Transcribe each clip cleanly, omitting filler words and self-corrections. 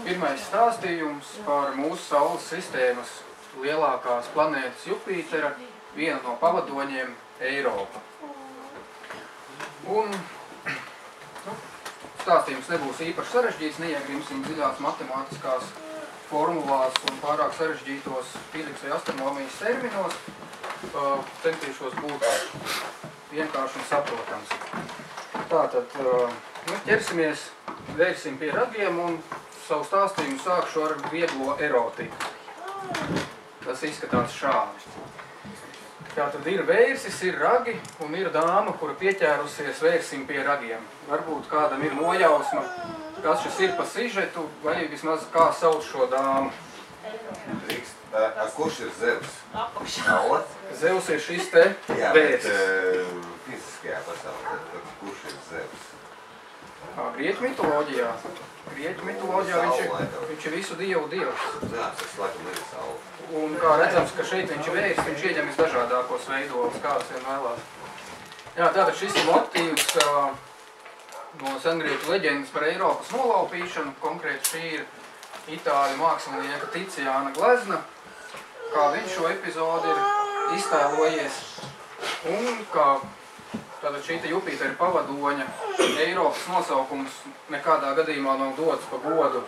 Pirmais stāstījums par mūsu Saules sistēmas lielākās planētas Jupitera, viena no pavadoņiem Eiropa. Un stāstījums nebūs īpaši sarežģīts, neiegrimsim dziļās matemātiskās formulās un pārāk sarežģītos fizikas vai astronomijas terminos. Centīšos būt vienkārši un saprotams. Tātad, ķersimies, vērsim pie ragiem un savu stāstījumu sākšu ar vieglo erotiku. Tas izskatās šādi. Tātad ir vērsis, ir ragi un ir dāma, kura pieķērusies vērsim pie ragiem. Varbūt kādam ir nojausma, kas šis ir pa sižetu, vai vismaz kā sauc šo dāmu. Kurš ir Zeus? Zeus ir šis te vērsis. Fiziskajā pasaulē, kurš ir Zeus? Grieķu mitoloģijā. Grieķu mitoloģijā viņš ir visu dievu dievs. Zeus, es laikam ir saule. Un kā redzams, ka šeit viņš ir vērsis, viņš ieņemis dažādākos veidos, kādas vien vēlās. Jā, tātad šis ir motīvs no sengrieķu leģendas par Eiropas nolaupīšanu. Konkrēti šī ir itāļu mākslinieka Ticijāna glezna, kā viņš šo epizodu ir iztēlojies, un kā tātad šī Jupitera pavadoņa Eiropas nosaukums nekādā gadījumā nav dots pa godu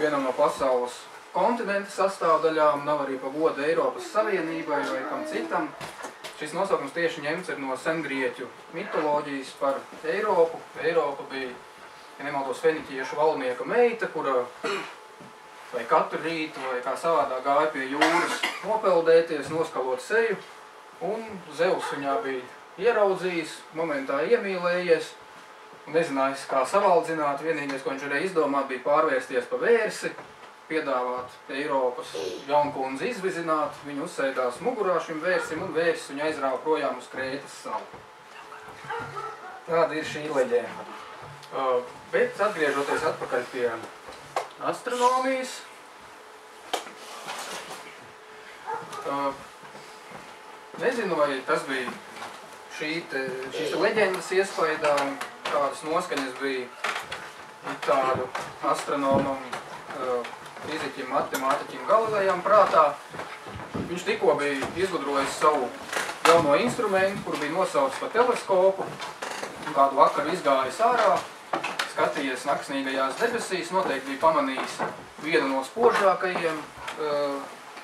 vienam no pasaules kontinenta sastāvdaļām, nav arī pa godu Eiropas Savienībai vai kam citam. Šis nosaukums tieši ņemts ir no sengrieķu mitoloģijas par Eiropu. Eiropa bija, ja nemaldos, fenikiešu valnieka meita, kura vai katru rītu, vai kā savādā gāja pie jūras nopeldēties, noskalot seju, un Zeus viņā bija ieraudzījis, momentā iemīlējies, un nezinājis, kā savaldzināt. Vienīgais, ko viņš varēja izdomāt, bija pārvērsties pa vērsi, piedāvāt Eiropas jaunkundzi izvizināt, viņu uzsēdās mugurā šim vērsim, un vērsis viņu aizrāva projām uz Krētas salu. Tāda ir šī leģenda. Bet atgriežoties atpakaļ pie astronomijas. Nezinu, vai tas bija šīs leģendas iespaidā, kādas noskaņas bija itāļu astronomam, fiziķim, matemātiķim Galilejam prātā. Viņš tikko bija izgudrojis savu jauno instrumentu, kuru bija nosaucis par teleskopu. Kādu vakaru izgājis ārā, skatījies naksnīgajās debesīs, noteikti bija pamanījis vienu no spožākajiem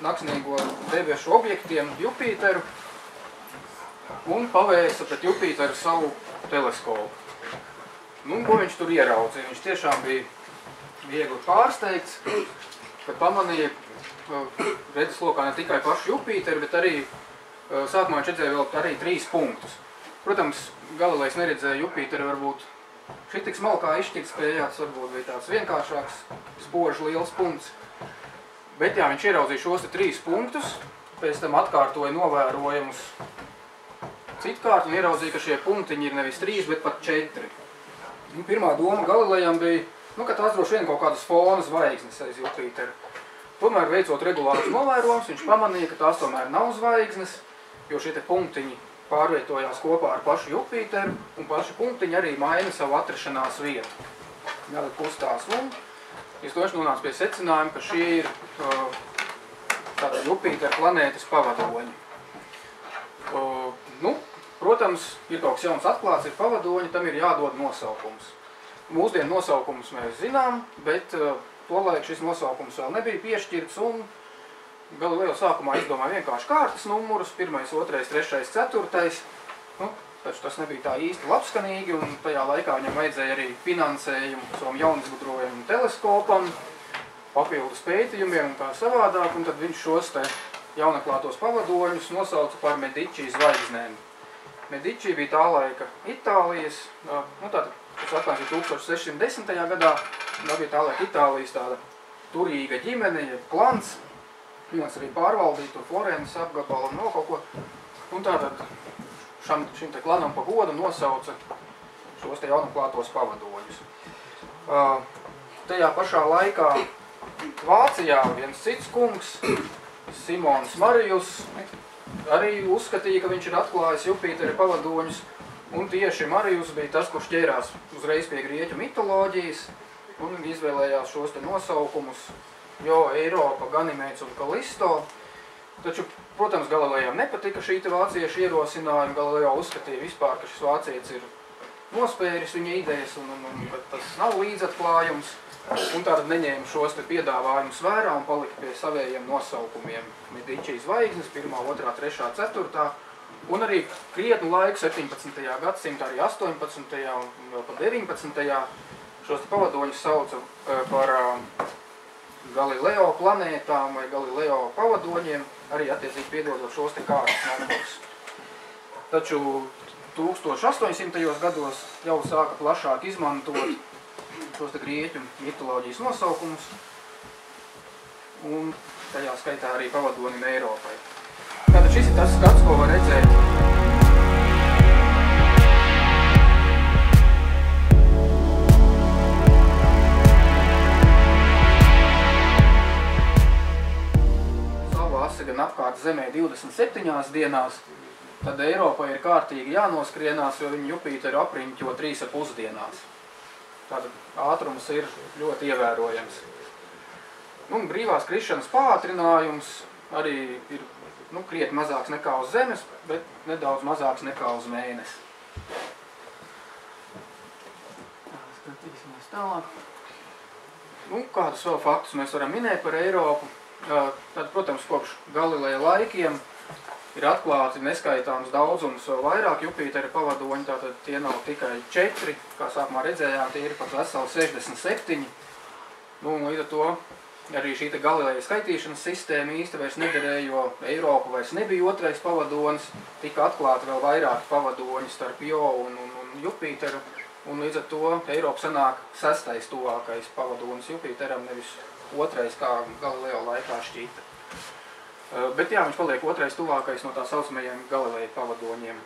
naksnīgo debešu objektiem Jupiteru un pavērsa pret Jupiteru savu teleskopu. Nu, ko viņš tur ieraudzīja? Viņš tiešām bija viegli pārsteigts, ka pamanīja redzeslokā ne tikai pašu Jupiteru, bet arī sākumā viņš redzēja vēl arī 3 punktus. Protams, Galilejs neredzēja Jupiteru varbūt šitik smalkā izšķirtspējās, varbūt bija tāds vienkāršāks, spožs liels punkts. Bet jā, viņš ieraudzīja šos 3 punktus, pēc tam atkārtoja novērojumus citkārt un ieraudzīja, ka šie punktiņi ir nevis 3, bet pat 4. Nu, pirmā doma Galilejam bija, nu, ka tās droši vien kaut kādas fona zvaigznes aiz Jupiteru. Tomēr, veicot regulārus novērojumus, viņš pamanīja, ka tās tomēr nav zvaigznes, jo šie te punktiņi pārvietojās kopā ar pašu Jupiteru, un paši punktiņi arī maina savu atrašanās vietu. Jāliet kustās un es toši nonācu pie secinājuma, ka šie ir tāda Jupitera planētas pavadoņi. Nu, protams, ir kaut kas jauns atklāts, ir pavadoņi, tam ir jādod nosaukums. Mūsdienu nosaukums mēs zinām, bet tolaik šis nosaukums vēl nebija piešķirts, un Galileo sākumā izdomāja vienkārši kārtas numurus, 1, 2, 3, 4. Nu, taču tas nebija tā īsti labskanīgi, un tajā laikā viņam vajadzēja arī finansējumu savam jaunizgudrojumu teleskopam, papildus pētījumiem un tā savādāk, un tad viņš šos te jaunaklātos pavadoņus nosauca par Mediči zvaigznēm. Mediči bija tā laika Itālijas, nu tātad, tas atklāts 1610. gadā, tā bija tā laika Itālijas tāda turīga ģimene, klans. Viņas arī pārvaldīja to Florences apgabalu un vēl kaut ko. Un tātad šim te klanam pa godu nosauca šos te jaunaklātos pavadoņus. Tajā pašā laikā Vācijā viens cits kungs, Simons Mariuss, arī uzskatīja, ka viņš ir atklājis Jupitera pavadoņus. Un tieši Mariuss bija tas, kurš ķērās uzreiz pie grieķu mitoloģijas un izvēlējās šos te nosaukumus, jo Europa, Ganimets un Kalisto. Taču, protams, Galilejam nepatika šī vācieša ierosinājuma. Galileo uzskatīja vispār, ka šis vācietis ir nospēris viņa idejas, un tas nav līdzatklājums. Un tātad neņēma šos te piedāvājumus vērā un palika pie savējiem nosaukumiem. Medici zvaigznes, 1, 2, 3, 4. Un arī krietnu laiku, 17. gadsimta, arī 18. un vēl pa 19. šos te pavadoņus sauca par Galileo planētām vai Galileo pavadoņiem, arī attiecīgi piedodot šos te kārtas numurus. Taču 1800. gados jau sāka plašāk izmantot šos te grieķu mitoloģijas nosaukumus, un tajā skaitā arī pavadoni Eiropai. Tātad šis ir tas skats, ko var redzēt. Saula asa gan apkārt Zemē 27 dienās, tad Eiropai ir kārtīgi jānoskrienās, jo viņi Jupiteru apriņķo 3,5 dienās. Tātad ātrums ir ļoti ievērojams. Un brīvās krišanas pātrinājums arī ir krietni mazāks nekā uz Zemes, bet nedaudz mazāks nekā uz Mēnesi. Skatīsimies tālāk. Kādus vēl faktus mēs varam minēt par Eiropu? Tad, protams, kopš Galileja laikiem ir atklāti neskaitāms daudzums vēl vairāk Jupitera pavadoņi, tātad tie nav tikai 4, kā sākumā redzējām, tie ir pat veseli 67. Līdz ar to arī šī Galileja skaitīšanas sistēma īsti vairs nederēja, jo Eiropa vairs nebija 2. pavadonis, tika atklāti vēl vairāk pavadoņi starp Io un Jupiteru, un līdz ar to Eiropa sanāk 6. tuvākais pavadonis Jupiteram, nevis 2. kā Galileo laikā šķīta. Bet jā, viņš paliek 2. tuvākais no tā saucamajiem Galileja pavadoņiem.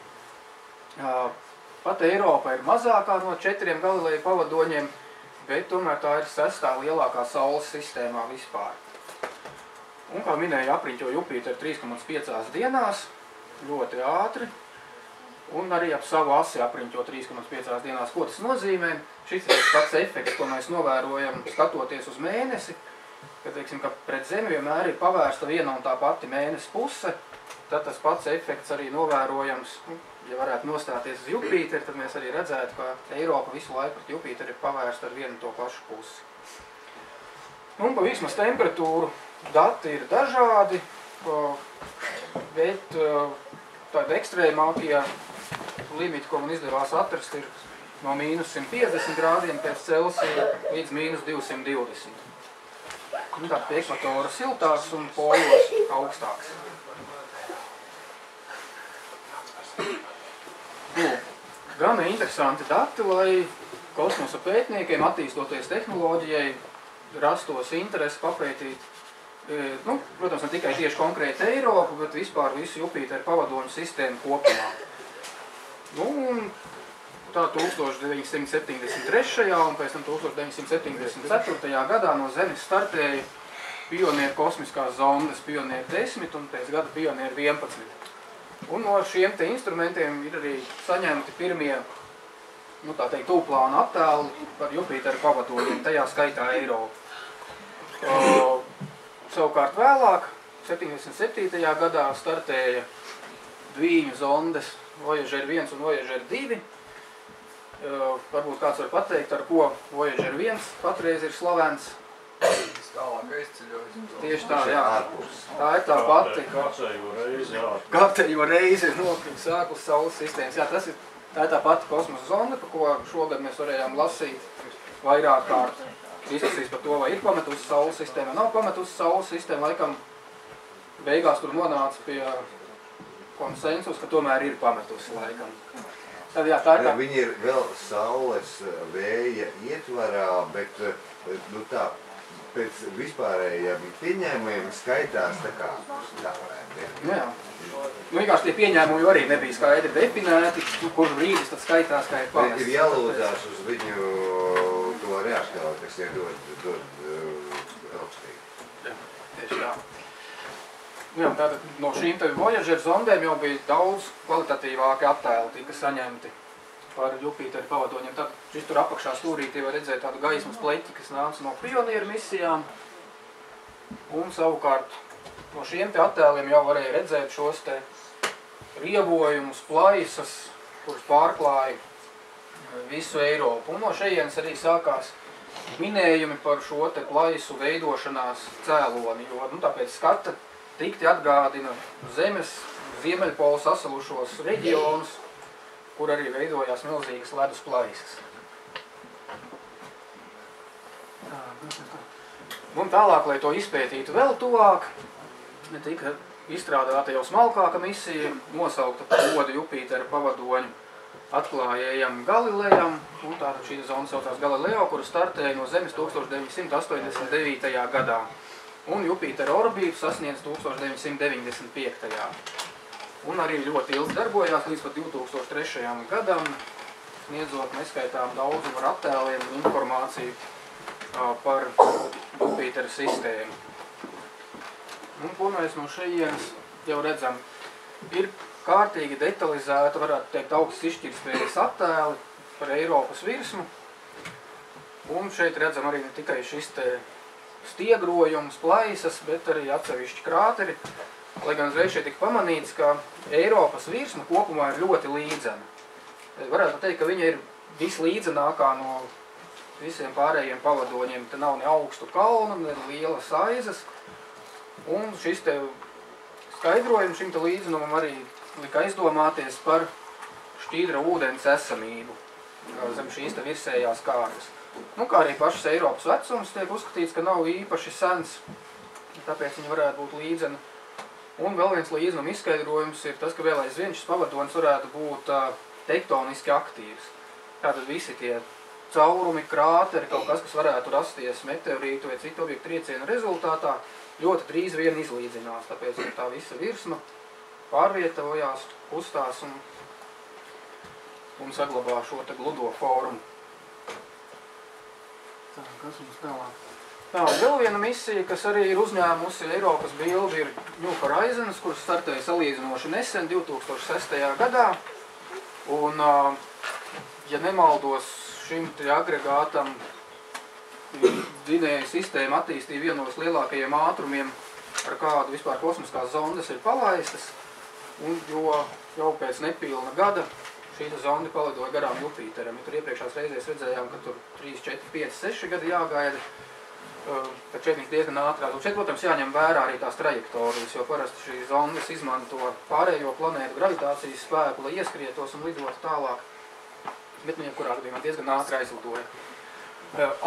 Pat Eiropa ir mazākā no 4 Galileja pavadoņiem, bet tomēr tā ir 6. lielākā Saules sistēmā vispār. Un, kā minēja, apriņķo Jupiteru 3,5 dienās, ļoti ātri, un arī ap savu asi apriņķo 3,5 dienās. Ko tas nozīmē? Šis ir pats efekts, ko mēs novērojam skatoties uz Mēnesi, ka pret Zemi vienmēr ir pavērsta viena un tā pati Mēnesis puse, tad tas pats efekts arī novērojams, ja varētu nostāties uz Jupiteru, tad mēs arī redzētu, ka Eiropa visu laiku pret Jupiteru ir pavērsta ar vienu to pašu pusi. Un pa vismaz temperatūru dati ir dažādi, bet tāda ekstrēmākajā limita, ko man izdevās atrast, ir no -150 grādiem pēc Celsija līdz -220. Tātad pie ekvatora siltāks un polos augstāks. Gan interesanti dati, lai kosmosa pētniekiem, attīstoties tehnoloģijai, rastos interesi papētīt, protams, ne tikai tieši konkrēti Eiropu, bet vispār visu Jupiteru pavadoņu sistēmu kopumā. 1973. un pēc tam 1974. gadā no Zemes startēja Pioneer kosmiskās zondas Pioneer 10 un pēc gada Pioneer 11. Un no šiem te instrumentiem ir arī saņemti pirmie, tā teikt, tūplāna attēli par Jupiteru pavadoņiem, tajā skaitā Eiropu. Savukārt vēlāk, 77. gadā startēja dvīņu zondas Voyager 1 un Voyager 2. Varbūt kāds var pateikt, ar ko Voyager 1 patreiz ir slavens. Tieši tā, jā. Tā ir tā pati. Kārtējo reizi ir nokļūt sāklis Saules sistēmas. Jā, tā ir tā pati kosmosa zonda, par ko šogad mēs varējām lasīt vairāk kārt. Diskusijas par to, vai ir pametusi Saules sistēma, nav pametusi Saules sistēma. Laikam beigās tur nonāca pie konsensus, ka tomēr ir pametusi laikam. Viņi ir vēl saules vēja ietvarā, bet pēc vispārējiem pieņēmumiem skaitās tā kā stāvēm. Jā, vienkārši tie pieņēmumi arī nebija skaidri definēti, kurš brīdis tad skaitās, kā ir pamests. Ir jālūdzās uz viņu to reaktāli, kas ir dod augstīgi. Tieši tā. Tātad no šīm Voyager zondēm jau bija daudz kvalitatīvāki attēli, tika saņemti. par Jupiteru pavadoņiem. Tad šis tur apakšā stūrītī var redzēt tādu gaismas pleķi, kas nāca no pionieru misijām. Un savukārt no šiem te attēliem jau varēja redzēt šos te rievojumus, plaisas, kuras pārklāja visu Eiropu. Un no šejienes arī sākās minējumi par šo te plaisu veidošanās cēloni, jo nu, tāpēc skata tikti atgādina Zemes ziemeļpola sasalušos reģionus, kur arī veidojās milzīgas ledus plaisas. Un tālāk, lai to izpētītu vēl tuvāk, tika izstrādāta jau smalkāka misija, nosaukta par godu Jupitera pavadoņu atklājējam Galilejam, un tātad šī zona saucās Galileo, kuru startēja no Zemes 1989. gadā, un Jupitera orbītu sasniedz 1995. Un arī ļoti ilgi darbojās līdz pat 2003. gadam, sniedzot neskaitām daudzumu ar attēliem un informāciju par Jupitera sistēmu. Un ko mēs no šejienes jau redzam, ir kārtīgi detalizēta, varētu teikt, augsts izšķirtspējas attēli par Eiropas virsmu. Un šeit redzam arī ne tikai šis te stiegrojums, plaisas, bet arī atsevišķi krāteri. Lai gan uzreiz šeit tika pamanīts, ka Eiropas virsma kopumā ir ļoti līdzena. Varētu teikt, ka viņa ir vislīdzenākā no visiem pārējiem pavadoņiem. Te nav ne augstu kalnu, ne lielas aizas. Un šis te skaidrojums šim te līdzenumam arī lika aizdomāties par šķīdra ūdens esamību zem šīs te virsējās kārtas. Nu, kā arī pašas Eiropas vecums tiek uzskatīts, ka nav īpaši sens, tāpēc viņa varētu būt līdzena. Un vēl viens līdzenuma izskaidrojums ir tas, ka vēl aizvien šis pavadonis varētu būt tektoniski aktīvs. Tātad visi tie caurumi, krāteri, kaut kas, kas varētu rasties meteorītu vai citu objektu triecienu rezultātā, ļoti drīz vien izlīdzinās, tāpēc ka tā visa virsma pārvietojās, kustās un saglabā šo te gludo formu. Tā, kas mums tālāk? Tā, vēl viena misija, kas arī ir uzņēmusi Eiropas bildi, ir New Horizons, kuras startēja salīdzinoši nesen, 2006. gadā. Un, ja nemaldos, šim te agregātam dzinēja sistēma attīstīja vienos lielākajiem ātrumiem, ar kādu vispār kosmiskās zondas ir palaistas. Un jo jau pēc nepilna gada šī zonda palidoja garām Jupiteram. Tur iepriekšās reizēs redzējām, ka tur 3, 4, 5, 6 gadi jāgaida. Tad šeit viņš diezgan ātrāk. Un šeit, protams, jāņem vērā arī tās trajektorijas, jo parasti šīs zondas izmanto pārējo planētu gravitācijas spēku, lai ieskrietos un lidotu tālāk. Bet nu, jebkurā gadījumā diezgan ātri aizlidoja.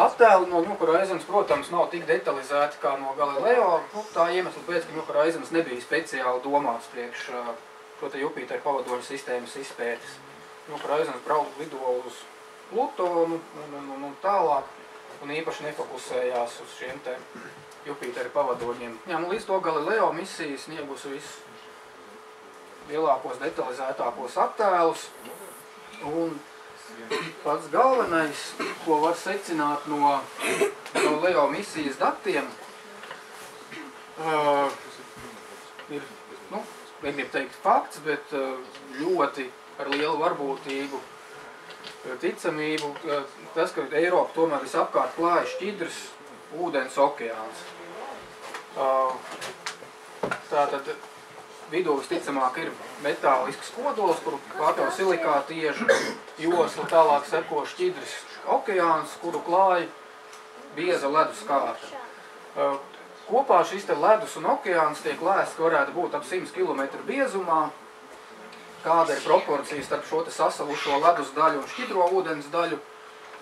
Attēli no New Horizons, protams, nav tik detalizēti kā no Galileo. Nu, tā iemesla pēc, ka New Horizons nebija speciāli domāts priekš šo te Jupitera pavadoņu sistēmas izpētes. New Horizons braukt lido uz Plutonu un tālāk, un īpaši nefokusējās uz šiem te Jupitera pavadoņiem. Jā, un līdz to Galileo misija sniegusi vislielākos detalizētākos attēlus. Un pats galvenais, ko var secināt no Leo misijas datiem, ir, nu, negribu teikt fakts, bet ļoti ar lielu varbūtību, ticamību, tas, ka Eiropa tomēr visapkārt klāja šķidrs ūdens okeāns. Tātad vidū visticamāk ir metālisks kodols, kuru pārtau silikāta iežu josla, tālāk seko šķidrs okeāns, kuru klāja bieza ledus kārta. Kopā šis te ledus un okeāns tiek lēsts, ka varētu būt ap 100 km biezumā. Kāda ir proporcija starp šo te sasalušo ledus daļu un šķidro ūdens daļu?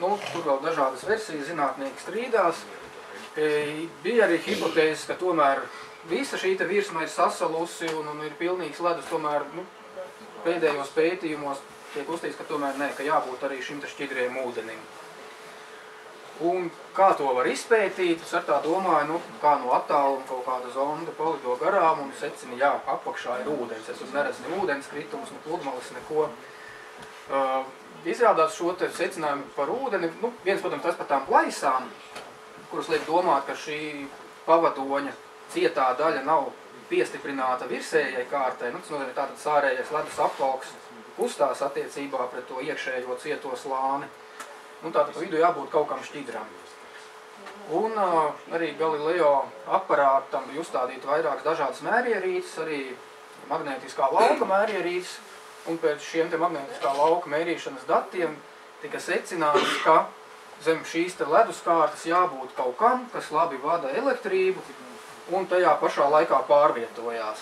Nu, tur vēl dažādas versijas, zinātnieki strīdās. Bija arī hipotēzes, ka tomēr visa šī te virsma ir sasalusi un ir pilnīgs ledus, tomēr nu, pēdējos pētījumos tiek uzstīts, ka tomēr nē, ka jābūt arī šim te šķidriem ūdenim. Un kā to var izpētīt? Es ar tā domāju, nu, kā no attāluma kaut kāda zonda palido garām un secina, jā, apakšā ir ūdens. Es neredzu ne ūdens kritumus, ne pludmales, neko. Izrādās šo te secinājumu par ūdeni, nu, viens, protams, tas par tām plaisām, kuras liek domāt, ka šī pavadoņa cietā daļa nav piestiprināta virsējai kārtai, nu, tas nozīmē tātad sārējais ledus apvalks, kustās attiecībā pret to iekšējo cieto slāni. Un tātad pa vidu jābūt kaut kam šķidram. Un arī Galileo aparātam bija uzstādīti vairākas dažādas mērierīces, arī magnētiskā lauka mērierīces, un pēc šiem te magnētiskā lauka mērīšanas datiem tika secināts, ka zem šīs te leduskārtas jābūt kaut kam, kas labi vada elektrību un tajā pašā laikā pārvietojās.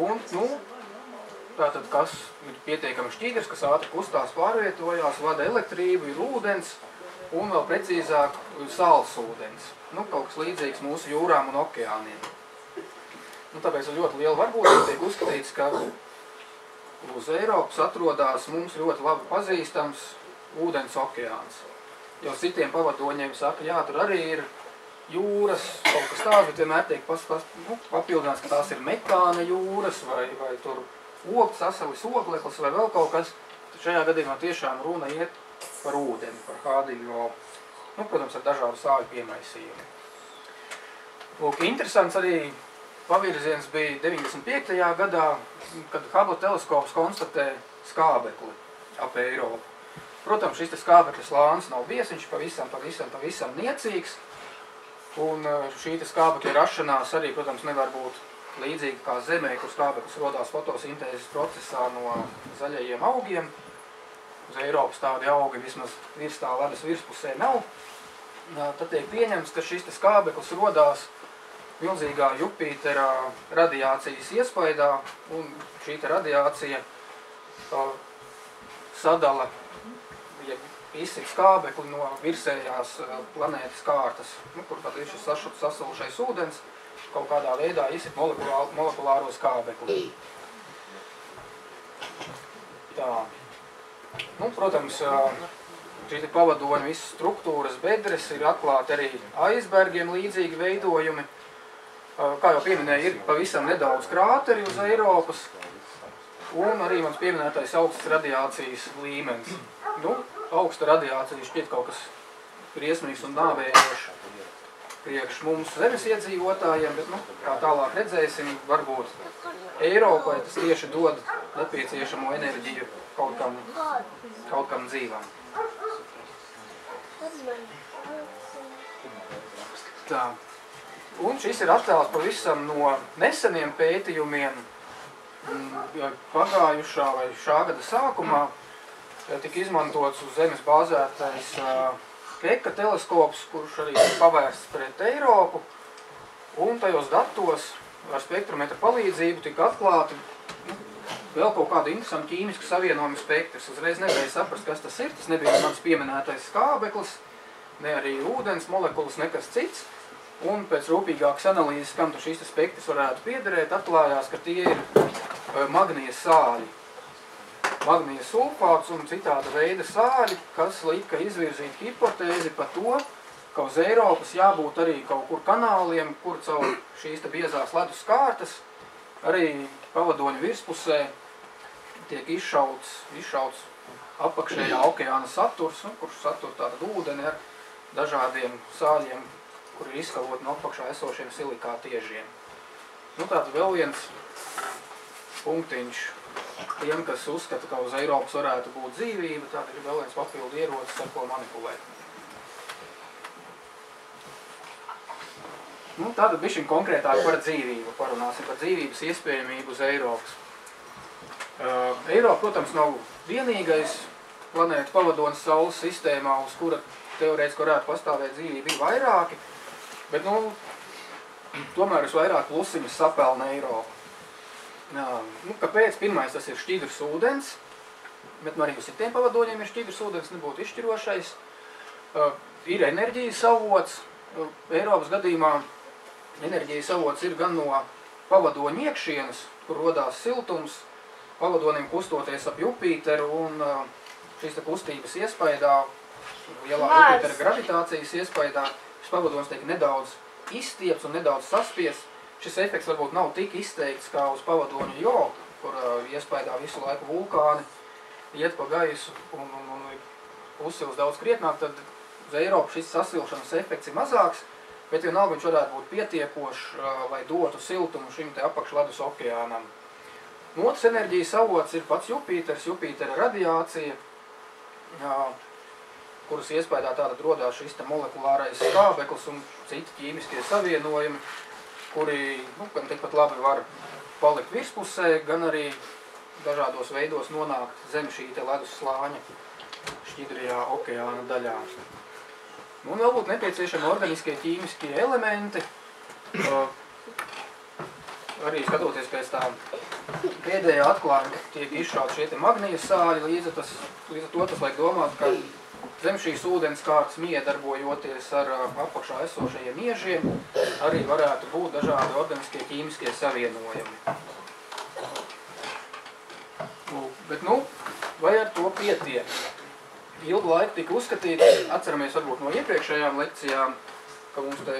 Un, nu, tātad, kas ir pietiekami šķīdrs, kas ātri kustās, pārvietojās, vada elektrību, ir ūdens un vēl precīzāk sāls ūdens. Nu, kaut kas līdzīgs mūsu jūrām un okeāniem. Nu, tāpēc ļoti liela varbūtība tiek uzskatīts, ka uz Eiropas atrodas mums ļoti labi pazīstams ūdens okeāns. Jo citiem pavadoņiem saka, jā, tur arī ir jūras, kaut kas tāds, bet vienmēr tiek papildināts, ka tās ir metāna jūras vai tur ogles, asalis ogleklis vai vēl kaut kas. Šajā gadījumā tiešām runa iet par ūdeni, par HDO, nu, protams, ar dažādu sāļu piemaisījumu. Lūk, interesants arī pavirziens bija 95. gadā, kad Hubble teleskops konstatē skābekli ap Eiropu. Protams, šis te skābekļa slānis nav biezs, viņš pavisam niecīgs. Un šī te skābekļa rašanās arī, protams, nevar būt līdzīga kā Zemē, kur skābeklis rodās fotosintēzes procesā no zaļajiem augiem. Uz Eiropas tādi augi vismaz virs tā ledas virspusē nav. Tad tiek pieņemts, ka šis te skābeklis rodās milzīgā Jupitera radiācijas iespaidā, un šī te radiācija sadala visi skābekli no virsējās planētas kārtas, nu, kur tad ir šis sasaušais ūdens, kaut kādā veidā izsit molekulāro skābekli. Tā. Nu, protams, šī pavadoņa visas struktūras bedres ir atklāti arī aizbergiem līdzīgi veidojumi. Kā jau pieminēju, ir pavisam nedaudz krāteri uz Eiropas, un arī mans pieminētais augsts radiācijas līmenis. Nu, augsta radiācija šķiet kaut kas briesmīgs un nāvējošs priekš mums Zemes iedzīvotājiem, bet, nu, kā tālāk redzēsim, varbūt Eiropai tas tieši dod nepieciešamo enerģiju kaut kam dzīvam. Tā. Un šis ir attēls pavisam no neseniem pētījumiem pagājušā vai šā gada sākumā. Tika izmantots uz Zemes bāzētais Keka teleskops, kurš arī ir pavērsts pret Eiropu. Un tajos datos ar spektrometra palīdzību tika atklāti vēl kaut kādu interesantu ķīmisku savienojumu spektrs. Uzreiz nevarēja saprast, kas tas ir. Tas nebija mans pieminētais skābeklis, ne arī ūdens molekulas, nekas cits. Un pēc rūpīgākas analīzes, kam tu šīs spektrs varētu piederēt, atklājās, ka tie ir magnija sāļi. Magnija sulfāts un citāda veida sāļi, kas lika izvirzīt hipotēzi par to, ka uz Eiropas jābūt arī kaut kur kanāliem, kur caur šīs te biezās ledus kārtas, arī pavadoņu virspusē tiek izšauts apakšējā okeāna saturs, kurš satur tātad ūdeni ar dažādiem sāļiem, kuri ir izkaloti no apakšā esošiem silikātiežiem. Nu, tāds vēl viens punktiņš tiem, kas uzskata, ka uz Eiropas varētu būt dzīvība, tātad ir vēl viens papildu ierocis, ar ko manipulēt. Nu, tātad bišķiņ konkrētāk par dzīvību parunāsim, par dzīvības iespējamību uz Eiropas. Eiropa, protams, nav vienīgais planētu pavadonis Saules sistēmā, uz kura teorētiski varētu pastāvēt dzīvību, ir vairāki, bet, nu, tomēr es vairāk plusiņus sapelnu Eiropu. Nu, kāpēc? Pirmais, tas ir šķidrs ūdens, bet arī uz citiem pavadoņiem ir šķidrs ūdens, nebūtu izšķirošais. Ir enerģijas avots. Eiropas gadījumā enerģijas avots ir gan no pavadoņa iekšienes, kur rodās siltums, pavadoņiem kustoties ap Jupiteru, un šīs kustības iespaidā, lielā Jupitera gravitācijas iespaidā, šis pavadoņs tiek nedaudz izstieps un nedaudz saspiests. Šis efekts varbūt nav tik izteikts kā uz pavadoņu Jo, kur iespaidā visu laiku vulkāni iet pa gaisu un uzsils daudz krietnāk, tad uz Eiropu šis sasilšanas efekts ir mazāks, bet vienalga viņš varētu būt pietiekošs, lai dotu siltumu šim te apakšledus okeānam. Un otrs enerģijas avots ir pats Jupiters, Jupitera radiācija, kuras iespējā tātad rodās šis molekulārais skābeklis un citi ķīmiskie savienojumi, kuri gan tikpat labi var palikt virspusē, gan arī dažādos veidos nonākt zem šī ledus slāņa šķidrajā okeāna daļā. Un vēl būtu nepieciešami organiskie ķīmiskie elementi, arī skatoties pēc tā pēdējā atklājuma tiek izšauts šie magnija sāļi, līdz ar to vajag domāt, ka zem šīs ūdenskārtas miedarbojoties ar apakšā esošajiem iežiem, arī varētu būt dažādi organiskie ķīmiskie savienojumi. Bet vai ar to pietiek? Ilgu laiku tika uzskatīts, atceramies varbūt no iepriekšējām lekcijām, ka mums te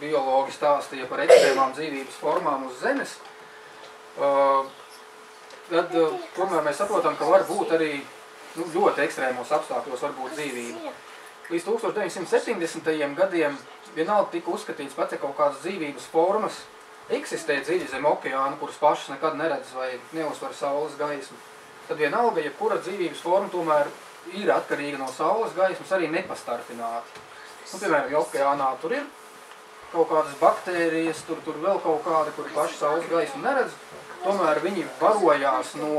biologi stāstīja par ekstrēmām dzīvības formām uz Zemes, tad tomēr mēs saprotam, ka var būt arī ļoti ekstrēmos apstākļos var būt dzīvība. Līdz 1970. Gadiem vienalga tika uzskatīts pat, ja kaut kādas dzīvības formas eksistē dziļi zem okeāna, kuras pašas nekad neredz vai neuzvar saules gaismu. Tad vienalga, ja kura dzīvības forma tomēr ir atkarīga no saules gaismas, arī nepastarpināti. Nu, piemēram, okeānā tur ir kaut kādas baktērijas, tur vēl kaut kādi, kuri paši saules gaismu neredz, tomēr viņi barojās no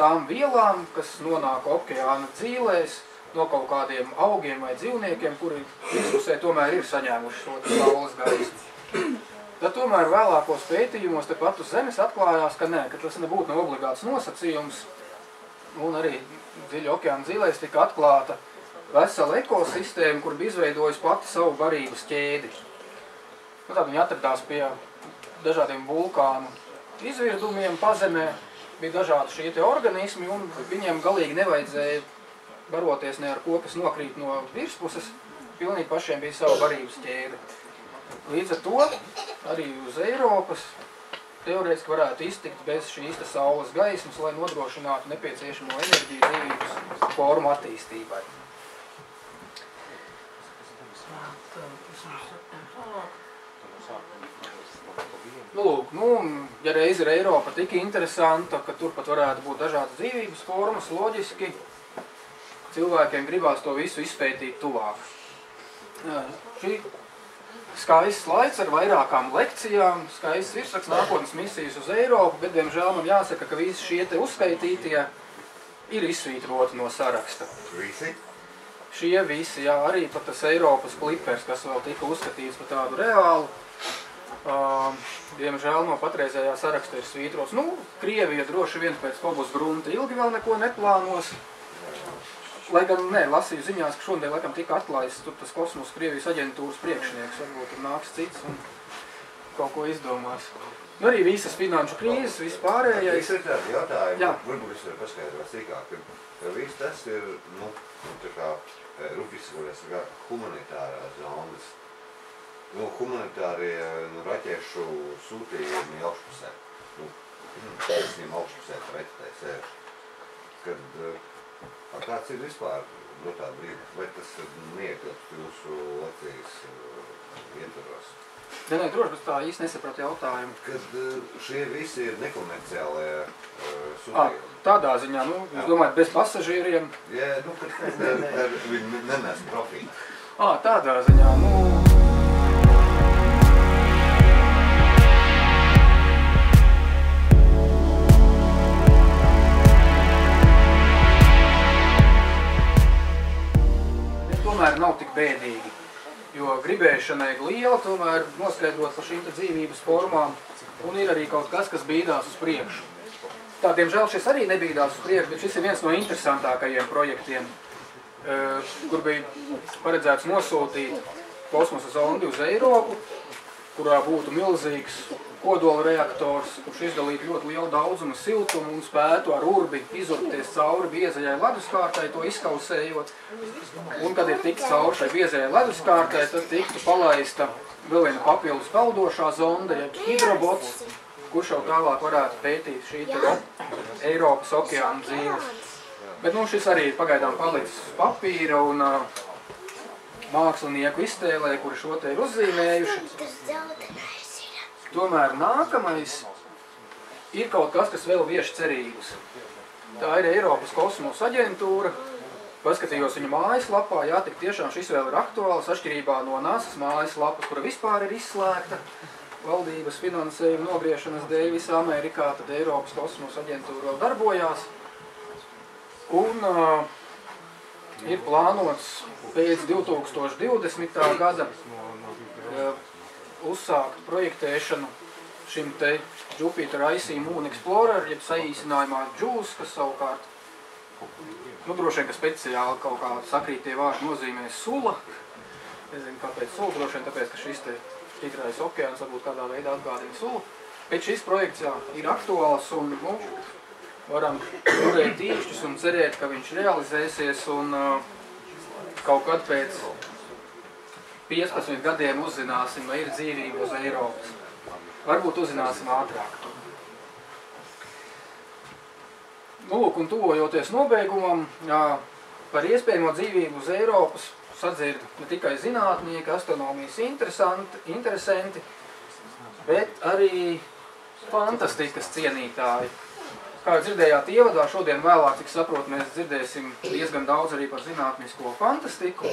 tām vielām, kas nonāk okeāna dzīvēs, no kaut kādiem augiem vai dzīvniekiem, kuri vispusē tomēr ir saņēmuši šo saules gaismu. Tad tomēr vēlākos pētījumos tepat uz Zemes atklājās, ka nē, ka tas nebūtu nav obligāts nosacījums, un arī dziļa okeāna dzīvēs tika atklāta vesela ekosistēma, kur bija izveidojusi pati savu barības ķēdi. Tad viņi atradās pie dažādiem vulkānu izvirdumiem, pazemē bija dažādi šie organismi, un viņiem galīgi nevajadzēja baroties ne ar ko, kas nokrīt no virspuses, pilnīgi pašiem bija savu barības ķēdi. Līdz ar to arī uz Eiropas teorētiski varētu iztikt bez šīs saules gaismas, lai nodrošinātu nepieciešamo enerģiju dzīvības formu attīstībai. Ja reiz ir Eiropa tik interesanta, ka tur pat varētu būt dažādas dzīvības formas, loģiski cilvēkiem gribās to visu izpētīt tuvāk. Šī skaists slaids ar vairākām lekcijām, skaists virsraksts nākotnes misijas uz Eiropu, bet, diemžēl, man jāsaka, ka visi šie te uzskaitītie ir izsvītroti no saraksta. Visi? Šie visi, jā, arī pat tas Eiropas klipers, kas vēl tika uzskatīts par tādu reālu. Diemžēl no patreizējā saraksta ir svītros. Krievija droši vien pēc Fobos grunta ilgi vēl neko neplānos. Lai gan, lasīju ziņās, ka šodien laikam tika atlaists tur tas kosmosa Krievijas aģentūras priekšnieks. Varbūt tur nāks cits un kaut ko izdomās. Arī visas finanšu krīzes, vispārējais. Viss ir tādi jautājumi, varbūt viss var paskaidrot cikāk. Viss tas ir, tā kā rubis, kuras ir humanitārās zonas. Humanitārie raķešu sūtījumi augšpusē, taisnība augšpusē raķetē sēž, kad kāds ir vispār no tā brīda, vai tas neietilpst jūsu lekcijas ietvaros? Nē, droši, bet tā īsti nesapratu jautājumu. Kad šie visi ir nekomerciālie sūtījumi. Tādā ziņā, jūs domājat, bez pasažīriem? Jā, kad viņi nenes profīti. Tādā ziņā, nav tik bēdīgi, jo gribēšanai liela tomēr noskaidrot par šīm dzīvības formām, un ir arī kaut kas, kas bīdās uz priekšu. Tā, diemžēl, šis arī nebīdās uz priekšu, bet šis ir viens no interesantākajiem projektiem, kur bija paredzēts nosūtīt kosmosa zondi uz Eiropu, kurā būtu milzīgs kodola reaktors, kurš izdalītu ļoti lielu daudzumu siltumu un spētu ar urbi izurbties cauri biezajai leduskārtai, to izkausējot. Un, kad ir tikts cauri šai biezajai leduskārtai, tad tiktu palaista vēl viena papildus peldošā zonda, jeb hidrobots, kurš jau tālāk varētu pētīt šī Eiropas okeāna dzīves. Bet šis arī pagaidām palicis uz papīra un mākslinieku iztēlē, kuri šo te ir uzzīmējuši. Tomēr nākamais ir kaut kas, kas vēl vieš cerības. Tā ir Eiropas kosmosa aģentūra. Paskatījos viņu mājaslapā, jā, tik tiešām šis vēl ir aktuāls, atšķirībā no NASA's mājaslapas, kura vispār ir izslēgta valdības finansējuma nogriešanas dēļ visā Amerikā, tad Eiropas kosmosa aģentūra vēl darbojās. Un ir plānots pēc 2020. Gada uzsākt projektēšanu šim te Jupiter Icy Moon Explorer, jeb saīsinājumā JUICE, kas savukārt, nu droši vien, ka speciāli kaut kā sakrītie vārdi nozīmē sula. Nezinu, kāpēc sula, droši vien tāpēc, ka šis te Tīrais okeāns varbūt kādā veidā atgādina sulu. Bet šis projekts, jā, ir aktuāls un varam turēt īkšķus un cerēt, ka viņš realizēsies un kaut kad pēc 15 gadiem uzzināsim, vai ir dzīvība uz Eiropas. Varbūt uzzināsim ātrāk. Nu, lūk, un tuvojoties nobeigumam, par iespējamo dzīvību uz Eiropas sadzird ne tikai zinātnieki, astronomijas interesanti, bet arī fantastikas cienītāji. Kā jūs dzirdējāt ievadā, šodien vēlāk, cik saprot, mēs dzirdēsim diezgan daudz arī par zinātnisko fantastiku.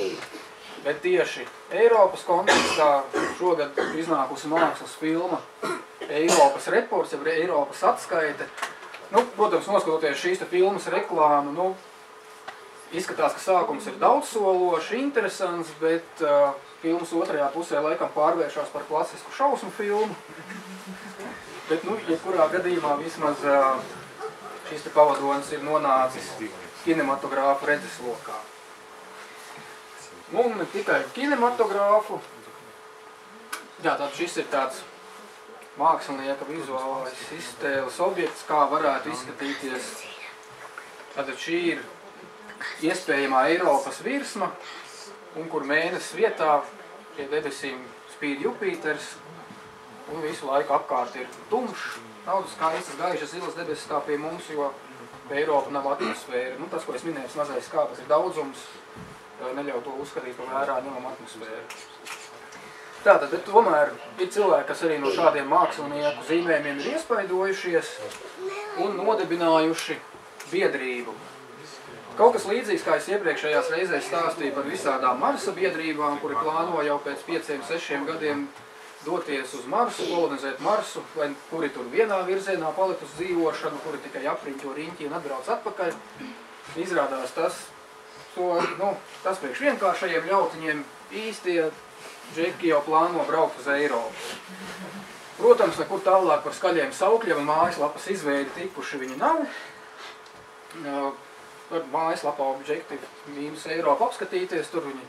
Bet tieši Eiropas kontekstā šogad iznākusi mākslas filma Europas Report, jeb Europas atskaite. Nu, protams, noskatoties šīs filmas reklāmu, nu, izskatās, ka sākums ir daudzsološi, interesants, bet filmas otrajā pusē laikam pārvēršās par klasisku šausmu filmu. Bet, nu, jebkurā gadījumā vismaz šis te pavadonis ir nonācis kinematogrāfu redzeslokā. Un ne tikai kinematogrāfu. Jā, tad šis ir tāds mākslinieka vizuālais iztēles objekts, kā varētu izskatīties. Tātad šī ir iespējamā Eiropas virsma, un kur mēnesis vietā pie debesīm spīd Jupiters, un visu laiku apkārt ir tumšs, daudz skaistas, gaišas, zilas debesis kā pie mums, jo Eiropa nav atmosfēra. Nu, tas, ko es minēju, mazais kāpēc ir daudzums, neļauj to uzskatīt, ka vērā ņemam atmosfēru. Tātad, bet tomēr ir cilvēki, kas arī no šādiem mākslinieku zīmējumiem ir iespaidojušies un nodibinājuši biedrību. Kaut kas līdzīgs, kā es iepriekšējās reizēs stāstīju par visādām Marsa biedrībām, kuri plāno jau pēc 5–6 gadiem doties uz Marsu, kolonizēt Marsu, vai kuri tur vienā virzienā palikt uz dzīvošanu, kuri tikai apriņķo riņķi un atbrauc atpakaļ. Izrādās tas, tas priekš vienkāršajiem ļautiņiem īstie džeki jau plāno braukt uz Eiropu. Protams, nekur tālāk par skaļiem saukļiem un mājaslapas izveidi tikuši viņi nav. Par mājaslapā objektīvi mīnus Eiropu apskatīties, tur viņi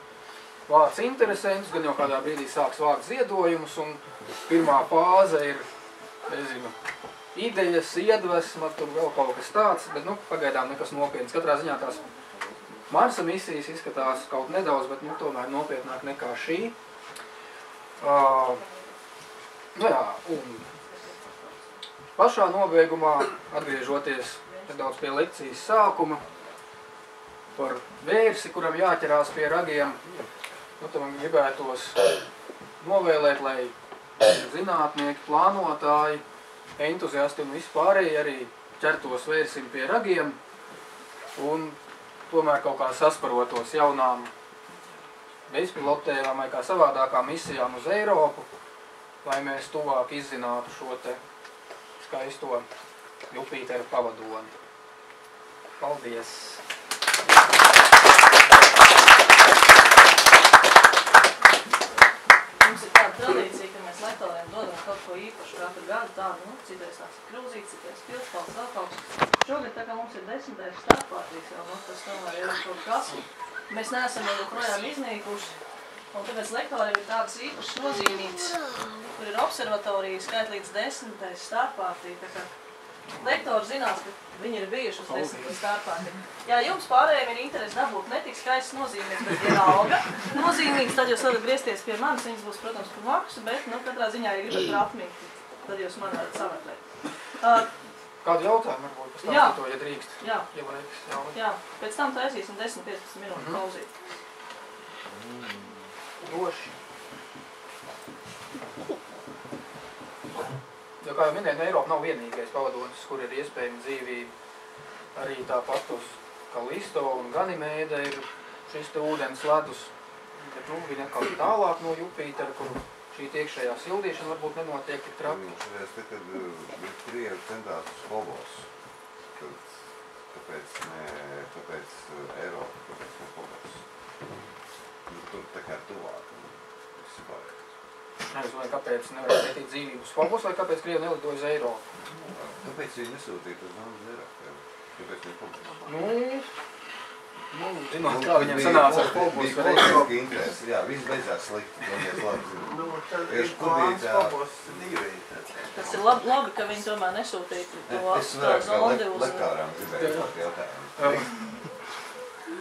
vāc interesentus, gan jau kādā brīdī sāks vākt ziedojumus, un pirmā fāze ir, nezinu, idejas, iedvesma, tur vēl kaut kas tāds, bet, nu, pagaidām nekas nopietnas. Katrā ziņā tās Marsa misijas izskatās kaut nedaudz, bet nu, tomēr nopietnāk nekā šī. Nu jā, un pašā nobeigumā, atgriežoties nedaudz pie lekcijas sākuma, par vērsi, kuram jāķerās pie ragiem, nu, tam gribētos novēlēt, lai zinātnieki, plānotāji, entuziasti un vispārēji arī ķertos vērsim pie ragiem un tomēr kaut kā sasparotos jaunām bezpilotējām vai kā savādākām misijām uz Eiropu, lai mēs tuvāk izzinātu šo te skaisto Jupitera pavadoni. Paldies! Mums ir tāda tradīcija, ka mēs latviešiem dodam kaut ko īpašu katru gadu, tādu, nu, citais tās krūzītes, citais pilspals, tāpauks. Šogad, tā kā mums ir 10. startpārtīgs, jau tas tomēr ir kaut kas. Mēs neesam jau projām iznīkuši, un tāpēc lektoriem ir tādas īpašas nozīmītas, kur ir observatorija, skait līdz 10. startpārtī. Tā kā lektori zinās, ka viņi ir bijuši uz 10. startpārtī. Jā, jums pārējiem ir interesi dabūt ne tik skaistas nozīmītas, bet ir auga nozīmītas, tad jūs varat griezties pie manis, viņas būs, protams, par maksu, bet, nu, katrā ziņā, ja gribat rapmīt, tad jūs man varat sameklēt. Kādu jautājumu varbūt pēc tam to, ja drīkst? Jā, jā, pēc tam taisīsim 10–15 minūtes pauzīt. Droši. kā jau minēju, Eiropa nav vienīgais pavadonis, kur ir iespējama dzīvība. Arī tāpat uz Kalisto un Ganimēda ir šis te ūdens ledus, bet nu, viņa kaut tālāk no Jupitera, kur šī iekšējā sildīšana varbūt nenotiek tik traki. Es te, kad krievi centās uz Fobos, tāpēc Eiropa, tāpēc ne Fobos. Tur tā kā tuvāk, visi pārējais. Nezinu, kāpēc nevarētu pētīt dzīvību uz Fobos, vai kāpēc krievi nelidoja uz Eiropu? Kāpēc viņi nesūtīja uz naudas Eiropā? Kāpēc viņi Fobos? Nu, zinot, kā viņiem sanāca ar Fobos. Bija politiski interesi, jā, viss beidzās slikti. Nu, tad ir plāns Fobos divīgi. Tas ir labi, ka viņi tomēr nesūtīja to zondu uz... Lekārām gribēju tādu jautājumu.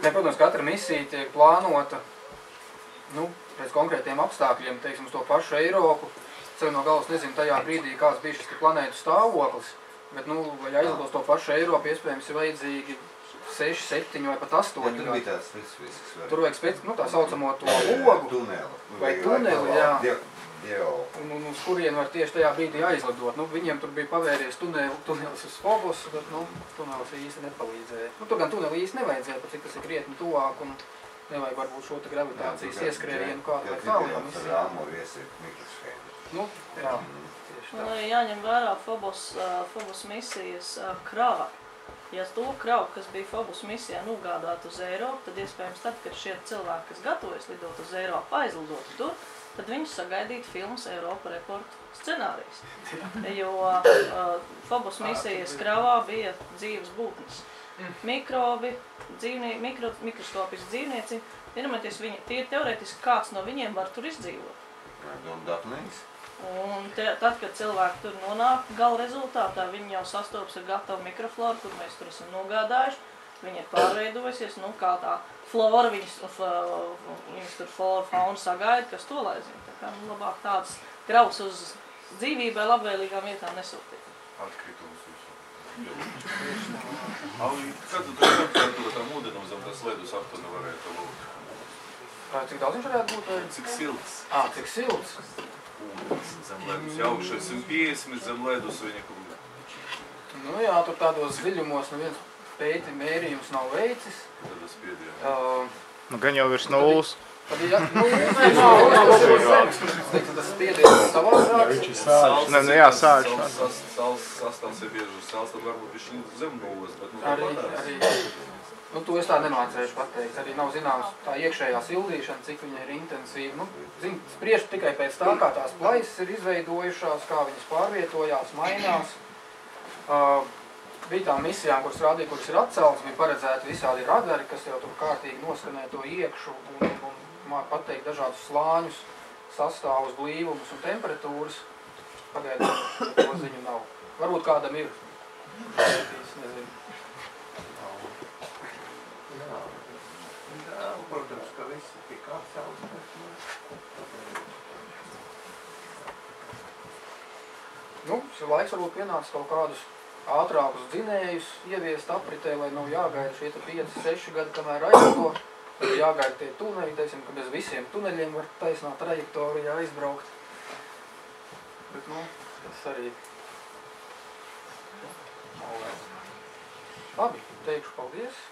Protams, katra misija tiek plānota, nu, pēc konkrētiem apstākļiem, teiksim, uz to pašu Eiropu. Ceļ no galvas nezinu tajā brīdī, kāds bija šis planētu stāvoklis, bet, nu, vai aizlidos to pašu Eiropu, iespējams, ir vajadzīgi 6, 7 vai pat 8. Tur bija tāds specifisks. Tur vajag specifisks, nu, tā saucamo to logu. Tuneli. Vai tuneli, jā. Un uz kurien var tieši tajā brīdī aizlidot. Nu, viņiem tur bija pavērties tunelis uz Fobos, bet, nu, tunelis īsti nepalīdzēja. Nu, tur gan tuneli īsti nevajadzēja, pat cik tas ir krietni tuvāk un... Nevajag varbūt šo te gravitācijas ieskrējienu kādu vai tāliem misijām. Nu, jā, tieši tā. Jāņem vērā Fobos misijas krava. Ja to kravu, kas bija Fobos misijā, nogādāt uz Eiropu, tad iespējams tad, kad šie cilvēki, kas gatavojas lidot uz Eiropu, aizlidot tur, tad viņus sagaidītu filmas Europa Report scenārijs. Jo Fobos misijas kravā bija dzīves būtnes. Mikrobi, mikroskopiski dzīvnieci, pirmēties viņi, tie ir teoretiski kāds no viņiem var tur izdzīvot. Un tad, kad cilvēki tur nonāk gala rezultātā, viņi jau sastopas ar gatavu mikrofloru, kur mēs tur esam nogādājuši, viņi ir pārveidojusies, nu kā tā flora, viņas tur flora, fauna sagaida, kas to lai zina. Tā kā labāk tādas kravas uz dzīvībai labvēlīgām vietām nesūtīt. Atkritums visu. Ali kad tu tur tam ūdenim zem tas ledus aptuveni varētu būt? Cik daudz viņš varētu būt? Cik silts. Cik silts? Ūdens zem ledus, jau 150 zem ledus viņa kūda. Nu jā, tur tādos dziļumos neviens pēti mērījums nav veicis. Tad es piedēju. Nu gan jau virs nulles. Tad ir spiediens savādāks. Nē, jā, sāļš. Sastāvs ir bieži uz sāls, tad varbūt viši zem nulles, bet nu tā padās. Nu, to es tā nemācējuši pateikt. Arī nav zināms tā iekšējā sildīšana, cik viņa ir intensīva. Nu, zin, spriež tikai pēc tā, kā tās plaisas ir izveidojušās, kā viņas pārvietojās, mainās. Bija tām misijām, kuras rādīja, kuras ir atcelts, bija paredzēti visādi radari, kas jau tur kārtīgi noskanēja to iekšu un māk pateikt dažādus slāņus, sastāvus, blīvumus un temperatūras. Pagaidām to ziņu nav. Varbūt kādam ir. Es nezinu. Jā, protams, ka visi tika atcelts. Nu, laiks varbūt pienāca kaut kādus ātrākus dzinējus ieviest apritē, lai nav jāgaida šie 5-6 gadi, kamēr aizto. Jāgaida tie tuneļi, teicam, ka bez visiem tuneļiem var taisnā trajektorijā aizbraukt. Bet, nu, tas arī... Labi, teikšu paldies.